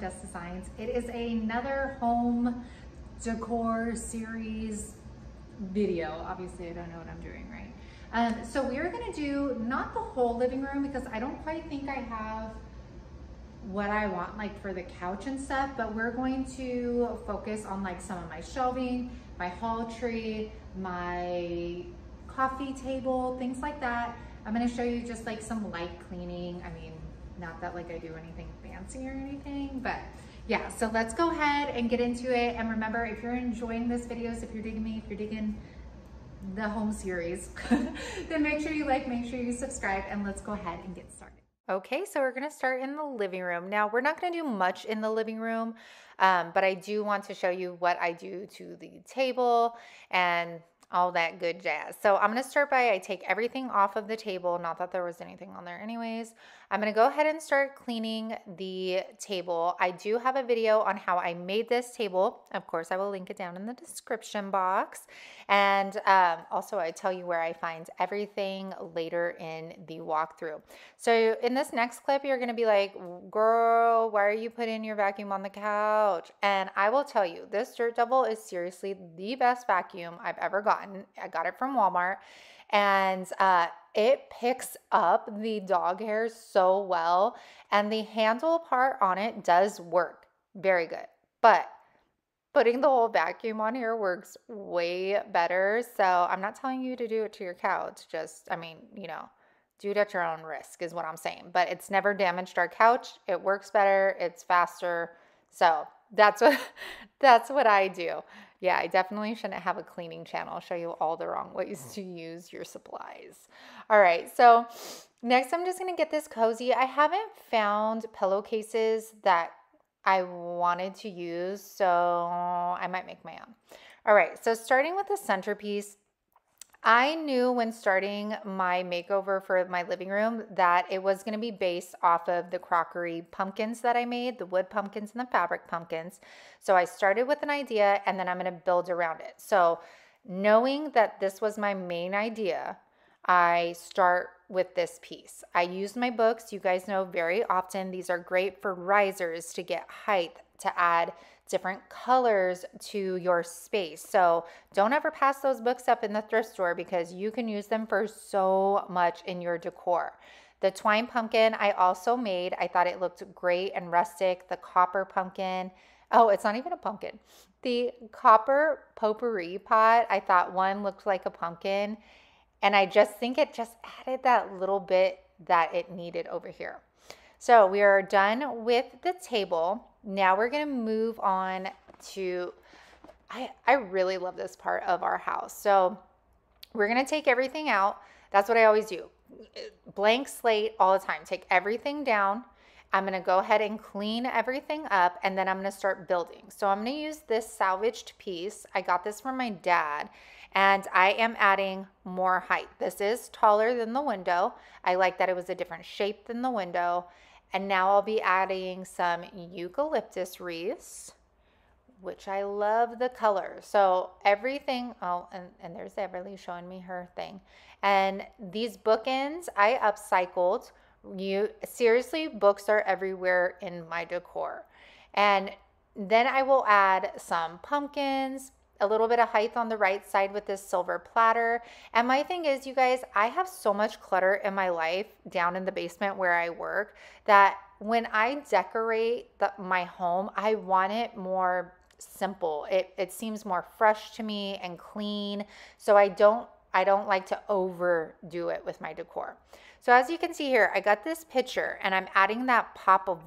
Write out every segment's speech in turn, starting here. Unicorn Dust Designs. It is another home decor series video. Obviously, I don't know what I'm doing right. So we are gonna do not the whole living room because I don't quite think I have what I want, like for the couch and stuff, but we're going to focus on like some of my shelving, my haul tree, my coffee table, things like that. I'm gonna show you just like some light cleaning. I mean, not that like I do anything fancy or anything, but yeah, so let's go ahead and get into it. And remember, if you're enjoying this videos, if you're digging me, if you're digging the home series, then make sure you like, make sure you subscribe, and let's go ahead and get started. Okay, so we're gonna start in the living room. Now, we're not gonna do much in the living room, but I do want to show you what I do to the table and all that good jazz. So I'm gonna start by, I take everything off of the table, not that there was anything on there anyways. I'm gonna go ahead and start cleaning the table. I do have a video on how I made this table. Of course, I will link it down in the description box. And also I tell you where I find everything later in the walkthrough. So in this next clip, you're gonna be like, girl, why are you putting your vacuum on the couch? And I will tell you, this Dirt Devil is seriously the best vacuum I've ever gotten. I got it from Walmart, and it picks up the dog hair so well, and the handle part on it does work very good, but putting the whole vacuum on here works way better. So I'm not telling you to do it to your couch, just, I mean, you know, do it at your own risk is what I'm saying, but it's never damaged our couch. It works better, it's faster. So that's what I do. Yeah, I definitely shouldn't have a cleaning channel. I'll show you all the wrong ways to use your supplies. All right, so next I'm just gonna get this cozy. I haven't found pillowcases that I wanted to use, so I might make my own. All right, so starting with the centerpiece, I knew when starting my makeover for my living room that it was going to be based off of the crockery pumpkins that I made, the wood pumpkins and the fabric pumpkins. So I started with an idea and then I'm going to build around it. So knowing that this was my main idea, I start with this piece. I use my books. You guys know very often these are great for risers to get height, to add different colors to your space. So don't ever pass those books up in the thrift store because you can use them for so much in your decor. The twine pumpkin I also made. I thought it looked great and rustic. The copper pumpkin. Oh, it's not even a pumpkin. The copper potpourri pot. I thought one looked like a pumpkin. And I just think it just added that little bit that it needed over here. So we are done with the table. Now we're gonna move on to, I really love this part of our house. So we're gonna take everything out. That's what I always do. Blank slate all the time. Take everything down. I'm gonna go ahead and clean everything up, and then I'm gonna start building. So I'm gonna use this salvaged piece. I got this from my dad, and I am adding more height. This is taller than the window. I like that it was a different shape than the window. And now I'll be adding some eucalyptus wreaths, which I love the color. So everything, oh, and there's Everly showing me her thing. And these bookends, I upcycled. You seriously, books are everywhere in my decor. And then I will add some pumpkins, a little bit of height on the right side with this silver platter. And my thing is, you guys, I have so much clutter in my life down in the basement where I work that when I decorate my home, I want it more simple. It seems more fresh to me and clean. So I don't like to overdo it with my decor. So as you can see here, I got this picture and I'm adding that pop of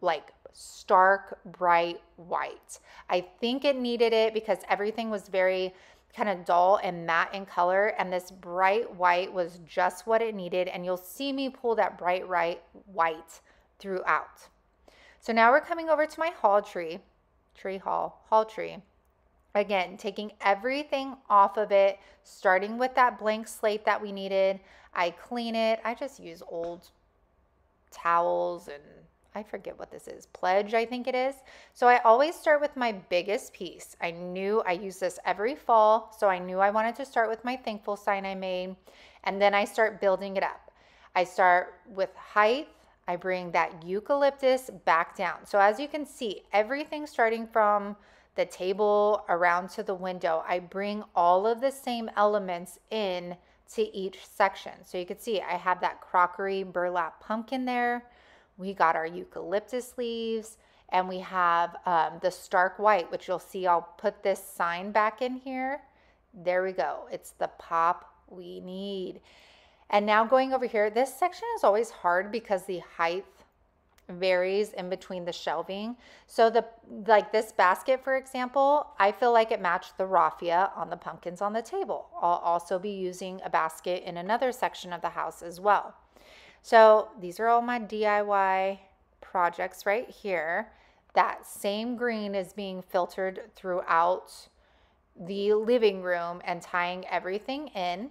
like stark bright white. I think it needed it because everything was very kind of dull and matte in color, and this bright white was just what it needed, and you'll see me pull that bright white throughout. So now we're coming over to my haul tree. Again, taking everything off of it, starting with that blank slate that we needed. I clean it. I just use old towels and I forget what this is, Pledge, I think it is. So I always start with my biggest piece. I knew I use this every fall, so I knew I wanted to start with my thankful sign I made, and then I start building it up. I start with height. I bring that eucalyptus back down. So as you can see, everything starting from the table around to the window, I bring all of the same elements in to each section. So you can see I have that crockery burlap pumpkin there. We got our eucalyptus leaves, and we have the stark white, which you'll see I'll put this sign back in here. There we go. It's the pop we need. And now going over here, this section is always hard because the height varies in between the shelving. So like this basket, for example, I feel like it matched the raffia on the pumpkins on the table. I'll also be using a basket in another section of the house as well. So these are all my DIY projects right here. That same green is being filtered throughout the living room and tying everything in.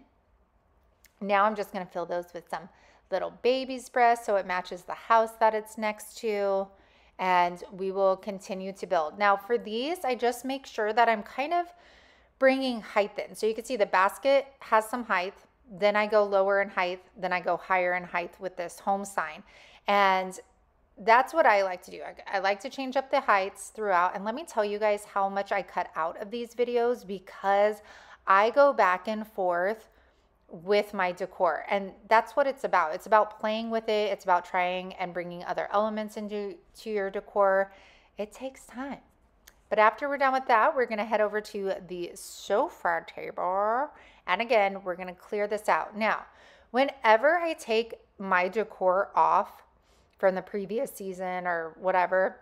Now I'm just going to fill those with some little baby's breath so it matches the house that it's next to, and we will continue to build. Now for these, I just make sure that I'm kind of bringing height in. So you can see the basket has some height, then I go lower in height, then I go higher in height with this home sign. And that's what I like to do. I like to change up the heights throughout. And let me tell you guys how much I cut out of these videos, because I go back and forth with my decor, and that's what it's about. It's about playing with it. It's about trying and bringing other elements into your decor. It takes time. But after we're done with that, we're going to head over to the sofa table, and again, we're going to clear this out. Now, whenever I take my decor off from the previous season or whatever,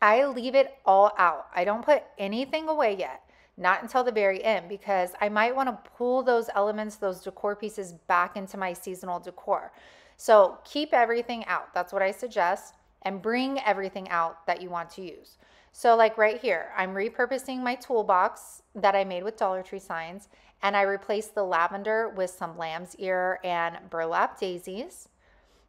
I leave it all out. I don't put anything away yet. Not until the very end, because I might want to pull those elements, those decor pieces, back into my seasonal decor. So keep everything out. That's what I suggest, and bring everything out that you want to use. So like right here, I'm repurposing my toolbox that I made with Dollar Tree signs, and I replaced the lavender with some lamb's ear and burlap daisies.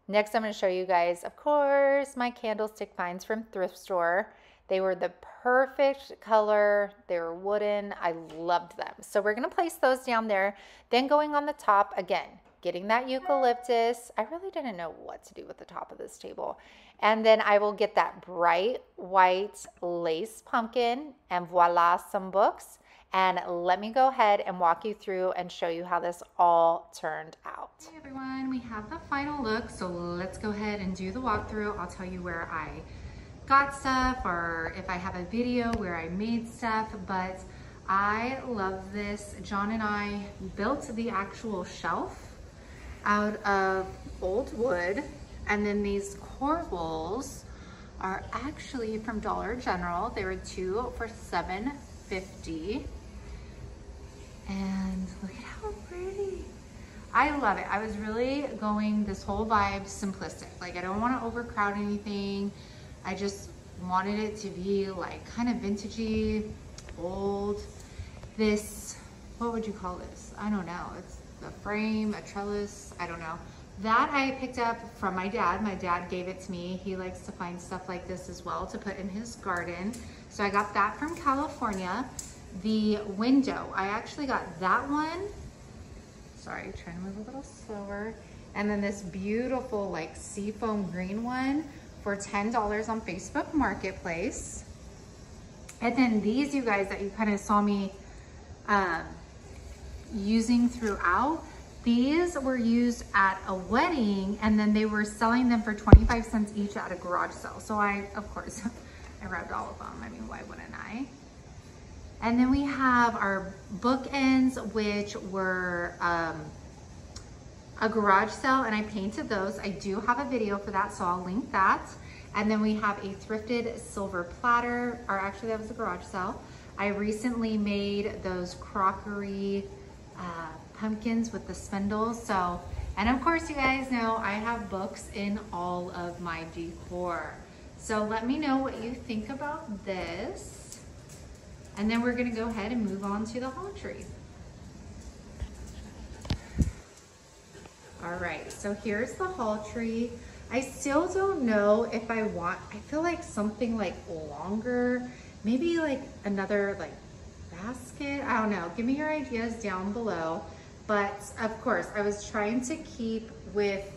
Next, I'm going to show you guys, of course, my candlestick finds from thrift store. They were the perfect color. They were wooden. I loved them. So we're going to place those down there. Then going on the top, again, getting that eucalyptus. I really didn't know what to do with the top of this table. And then I will get that bright white lace pumpkin, and voila, some books. And let me go ahead and walk you through and show you how this all turned out. Hey everyone, we have the final look. So let's go ahead and do the walkthrough. I'll tell you where I got stuff, or if I have a video where I made stuff, but I love this. John and I built the actual shelf out of old wood, and then these corbels are actually from Dollar General. They were 2 for $7.50, and look at how pretty. I love it. I was really going this whole vibe simplistic. Like, I don't want to overcrowd anything. I just wanted it to be like kind of vintagey, old. This, what would you call this? I don't know. It's a frame, a trellis, I don't know. That I picked up from my dad. My dad gave it to me. He likes to find stuff like this as well to put in his garden. So I got that from California. The window, I actually got that one. Sorry, trying to move a little slower. And then this beautiful like seafoam green one for $10 on Facebook Marketplace. And then these, you guys, that you kind of saw me using throughout, these were used at a wedding, and then they were selling them for 25 cents each at a garage sale. So I, of course, I grabbed all of them. I mean, why wouldn't I? And then we have our bookends, which were a garage sale, and I painted those. I do have a video for that, so I'll link that. And then we have a thrifted silver platter, or actually that was a garage sale. I recently made those crockery pumpkins with the spindles. So, and of course you guys know I have books in all of my decor. So let me know what you think about this. And then we're gonna go ahead and move on to the hall tree. All right, so here's the hall tree. I still don't know if I want, I feel like something like longer, maybe like another like basket. I don't know, give me your ideas down below. But of course I was trying to keep with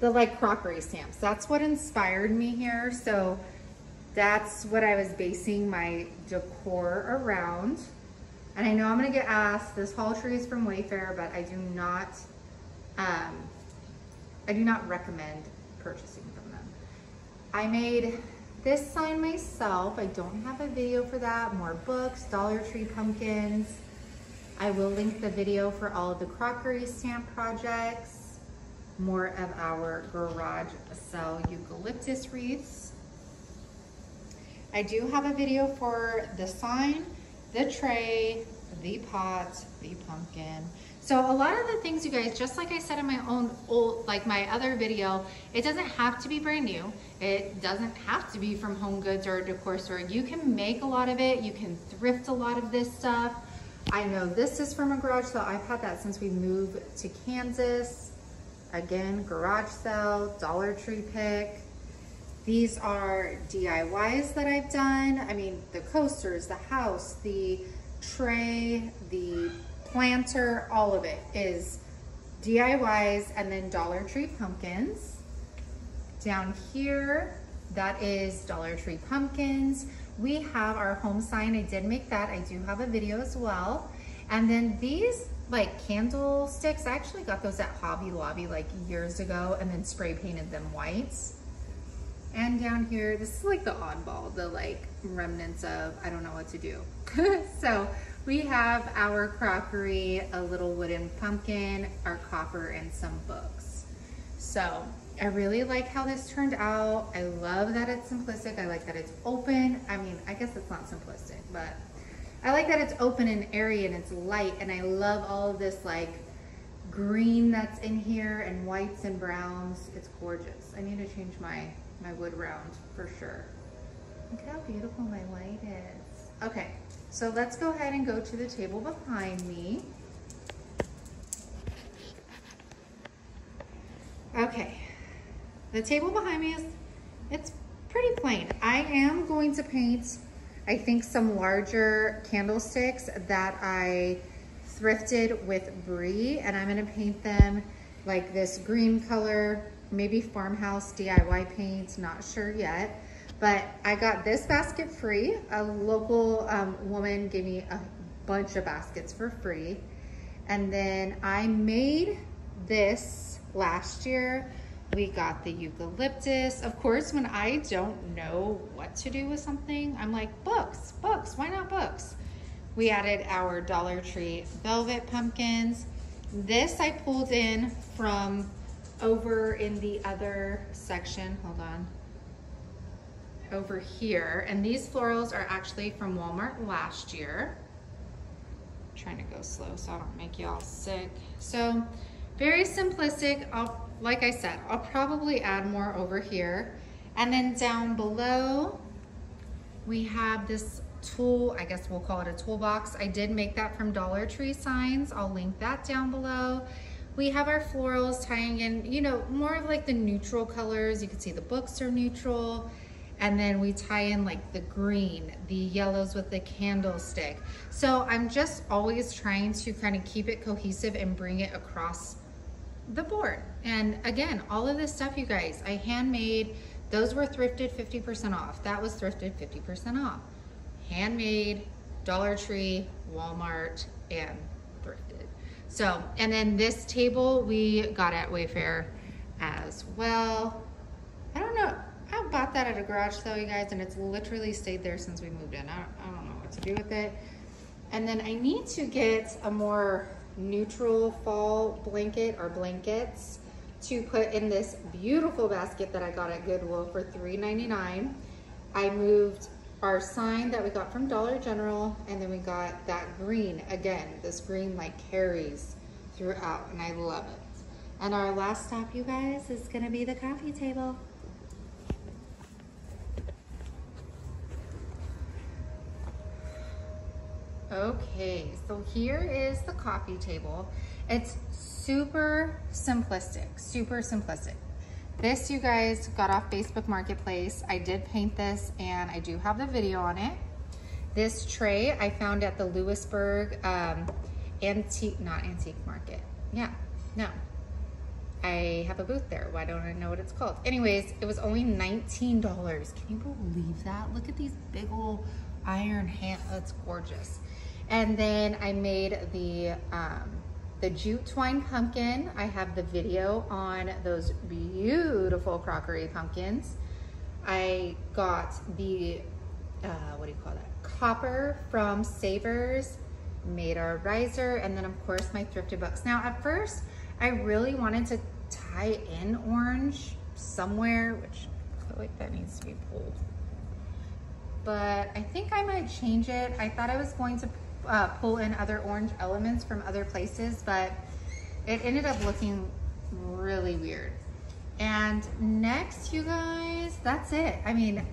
the like crockery stamps. That's what inspired me here. So that's what I was basing my decor around. And I know I'm gonna get asked, this haul tree is from Wayfair, but I do not recommend purchasing from them. I made this sign myself. I don't have a video for that. More books, Dollar Tree pumpkins. I will link the video for all of the crockery stamp projects, more of our garage cell eucalyptus wreaths. I do have a video for the sign, the tray, the pot, the pumpkin. So a lot of the things, you guys, just like I said in my own old, like my other video, it doesn't have to be brand new. It doesn't have to be from Home Goods or a decor store. You can make a lot of it. You can thrift a lot of this stuff. I know this is from a garage sale. I've had that since we moved to Kansas. Again, garage sale, Dollar Tree pick. These are DIYs that I've done. I mean, the coasters, the house, the tray, the planter, all of it is DIYs, and then Dollar Tree pumpkins. Down here, that is Dollar Tree pumpkins. We have our home sign. I did make that. I do have a video as well. And then these like candlesticks, I actually got those at Hobby Lobby like years ago and then spray painted them white. And down here, this is like the oddball, the like remnants of, I don't know what to do. So we have our crockery, a little wooden pumpkin, our copper, and some books. So I really like how this turned out. I love that it's simplistic. I like that it's open. I mean, I guess it's not simplistic, but I like that it's open and airy and it's light. And I love all of this like green that's in here and whites and browns. It's gorgeous. I need to change my wood round for sure. Look at how beautiful my light is. Okay, so let's go ahead and go to the table behind me. Okay. The table behind me it's pretty plain. I am going to paint, I think, some larger candlesticks that I thrifted with Bree, and I'm gonna paint them like this green color, maybe farmhouse DIY paints, not sure yet. But I got this basket free. A local woman gave me a bunch of baskets for free. And then I made this last year. We got the eucalyptus. Of course, when I don't know what to do with something, I'm like, books, books, why not books? We added our Dollar Tree velvet pumpkins. This I pulled in from over in the other section, hold on, over here. And these florals are actually from Walmart last year. I'm trying to go slow so I don't make you all sick. So very simplistic. Like I said, I'll probably add more over here. And then down below, we have this tool, I guess we'll call it a toolbox. I did make that from Dollar Tree signs. I'll link that down below. We have our florals tying in, you know, more of like the neutral colors. You can see the books are neutral. And then we tie in like the green, the yellows with the candlestick. So I'm just always trying to kind of keep it cohesive and bring it across the board. And again, all of this stuff, you guys, I handmade. Those were thrifted 50% off. That was thrifted 50% off. Handmade, Dollar Tree, Walmart, and thrifted. So, and then this table we got at Wayfair as well. I don't know, I bought that at a garage sale, you guys, and it's literally stayed there since we moved in. I don't know what to do with it. And then I need to get a more neutral fall blanket or blankets to put in this beautiful basket that I got at Goodwill for $3.99. I moved our sign that we got from Dollar General, and then we got that green again. This green like carries throughout, and I love it. And our last stop, you guys, is gonna be the coffee table. Okay, so here is the coffee table. It's super simplistic, super simplistic. This, you guys, got off Facebook Marketplace. I did paint this, and I do have the video on it. This tray I found at the Lewisburg antique market. Yeah, no, I have a booth there. Why don't I know what it's called? Anyways, it was only $19. Can you believe that? Look at these big old iron hands. That's gorgeous. And then I jute the twine pumpkin. I have the video on those beautiful crockery pumpkins. I got the, what do you call that? Copper from Savers, made our riser, and then of course my thrifted books. Now at first, I really wanted to tie in orange somewhere, which I feel like that needs to be pulled. But I think I might change it. I thought I was going to pull in other orange elements from other places, but it ended up looking really weird. And next, you guys, that's it. I mean,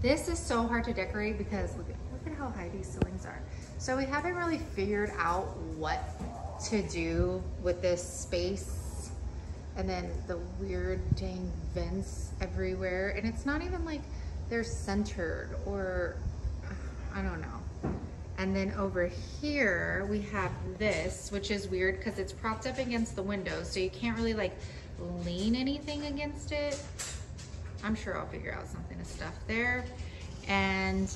this is so hard to decorate because look at how high these ceilings are. So we haven't really figured out what to do with this space, and then the weird dang vents everywhere, and it's not even like they're centered, or I don't know. And then over here we have this, which is weird because it's propped up against the window, so you can't really like lean anything against it. I'm sure I'll figure out something to stuff there. And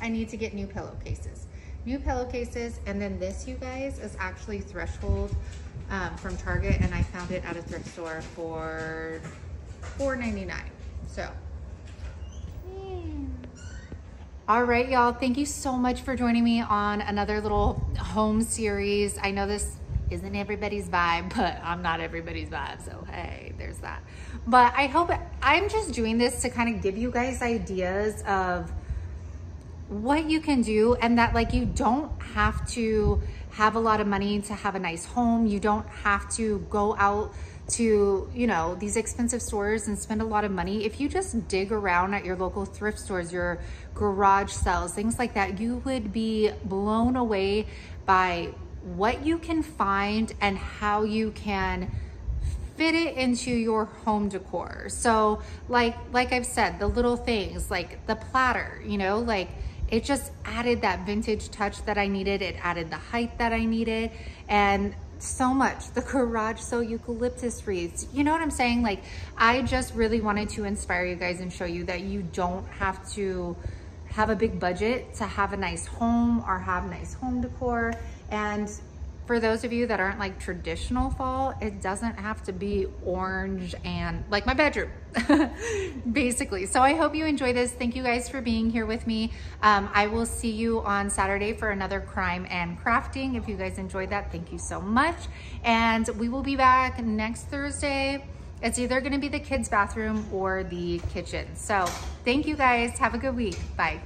I need to get new pillowcases. New pillowcases, and then this, you guys, is actually Threshold from Target, and I found it at a thrift store for $4.99. So, all right, y'all, thank you so much for joining me on another little home series. I know this isn't everybody's vibe, but I'm not everybody's vibe, so hey, there's that. But I hope, I'm just doing this to kind of give you guys ideas of what you can do, and that like you don't have to have a lot of money to have a nice home. You don't have to go out to, you know, these expensive stores and spend a lot of money. If you just dig around at your local thrift stores, your garage sales, things like that, you would be blown away by what you can find and how you can fit it into your home decor. So like I've said, the little things like the platter, you know, like it just added that vintage touch that I needed. It added the height that I needed, and so much. The garage sale eucalyptus wreaths, you know what I'm saying? Like, I just really wanted to inspire you guys and show you that you don't have to have a big budget to have a nice home or have nice home decor. And for those of you that aren't like traditional fall, it doesn't have to be orange and like my bedroom, basically. So I hope you enjoy this. Thank you guys for being here with me. I will see you on Saturday for another crime and crafting. If you guys enjoyed that, thank you so much. And we will be back next Thursday. It's either gonna be the kids' bathroom or the kitchen. So thank you guys, have a good week, bye.